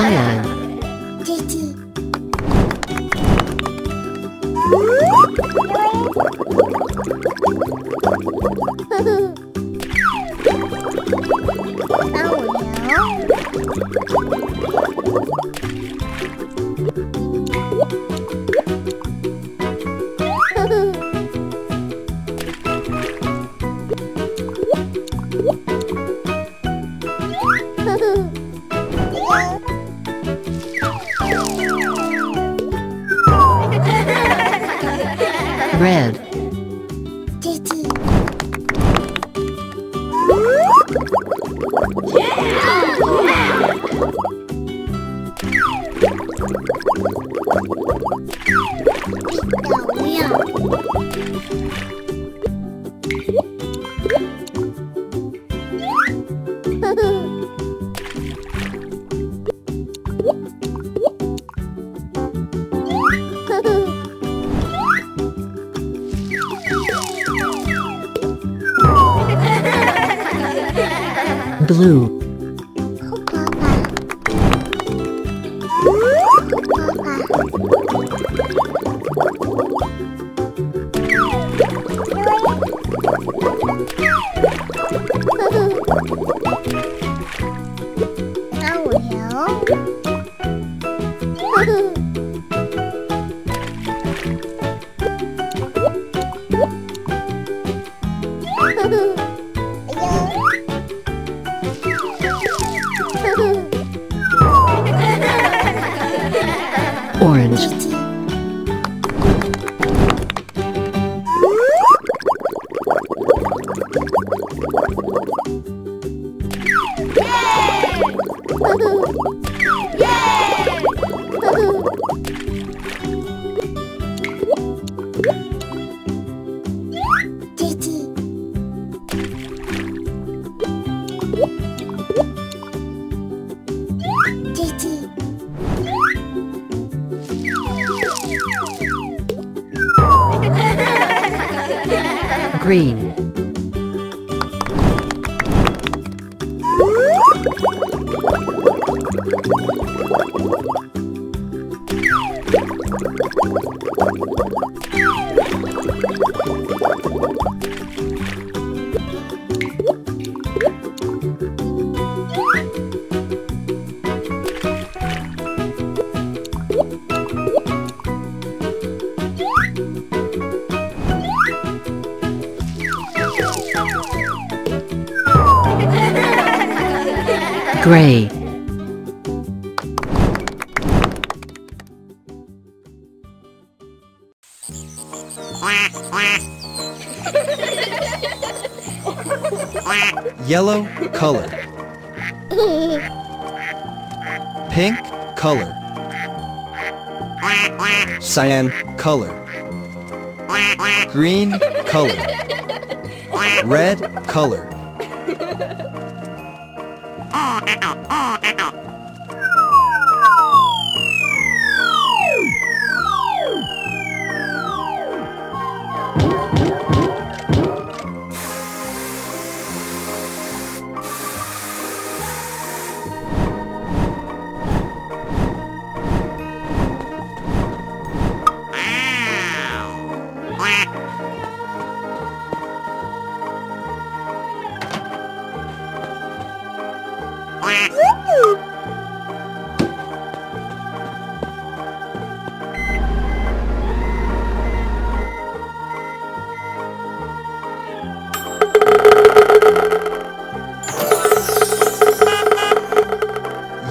Cyan. Red. Blue. Orange. Green. Gray. Yellow color. Pink color. Cyan color. Green color. Red color.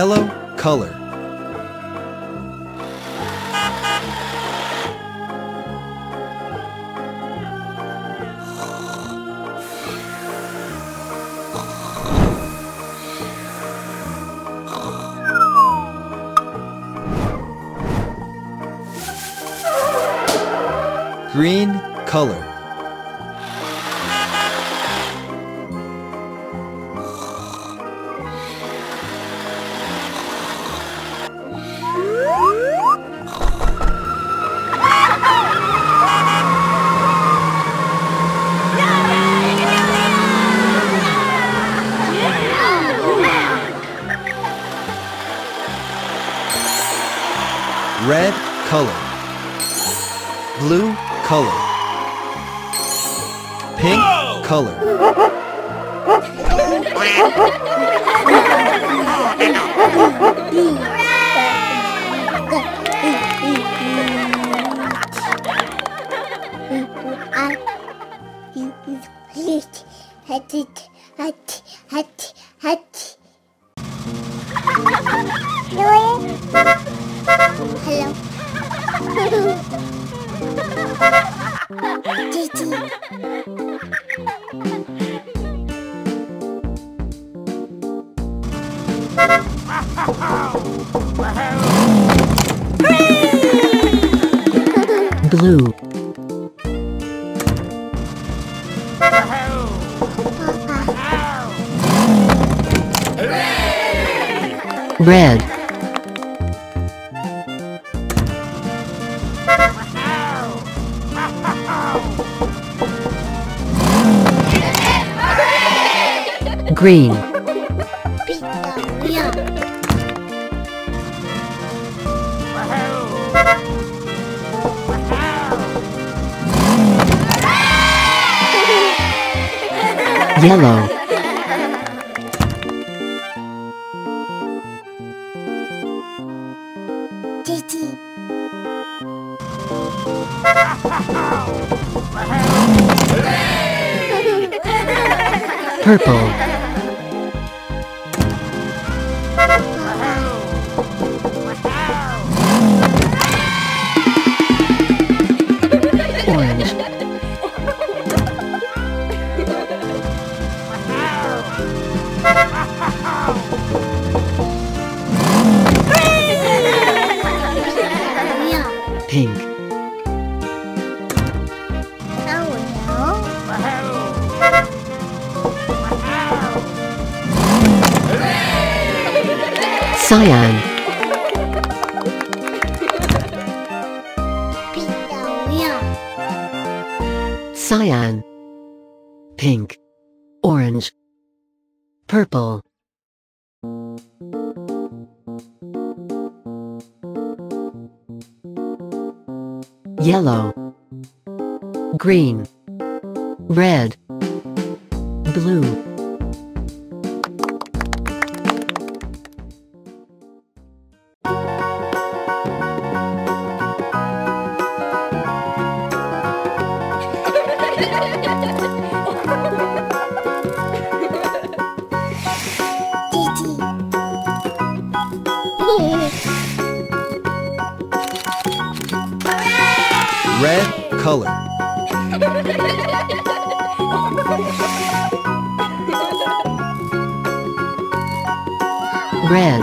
Yellow color. Green color. Red color, blue color, pink color, blue, red, green, yellow, purple, orange, pink, cyan, cyan, pink, orange, purple, yellow, green, red, blue. Red color, red,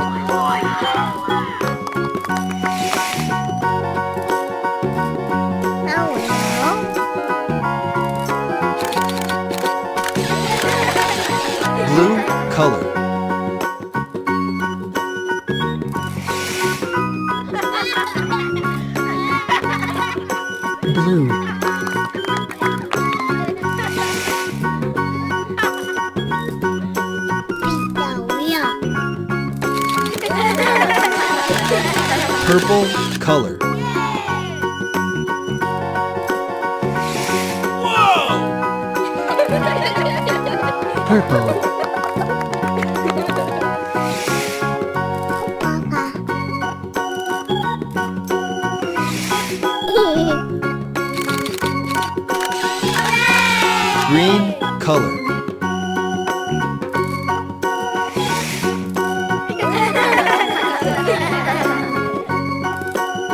blue color, blue, purple color, purple, green color,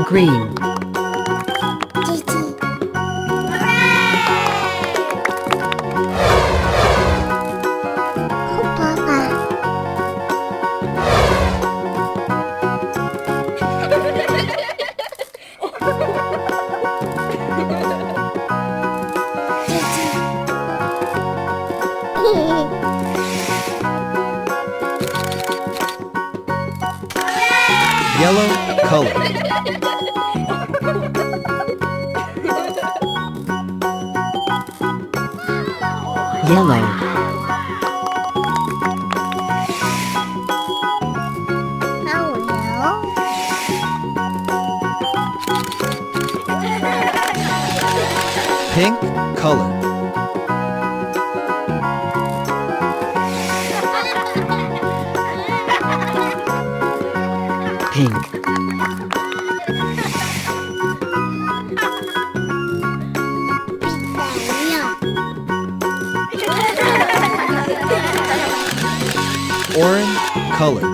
green, yellow color, yellow, pink color. Pink. Orange color.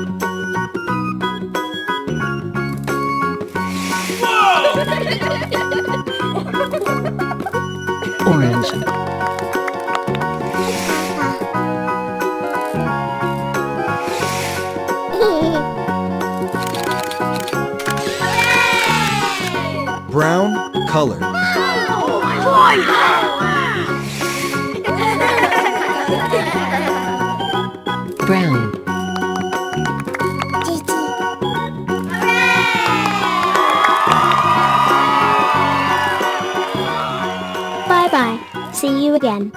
Orange. Brown color. Brown. See you again.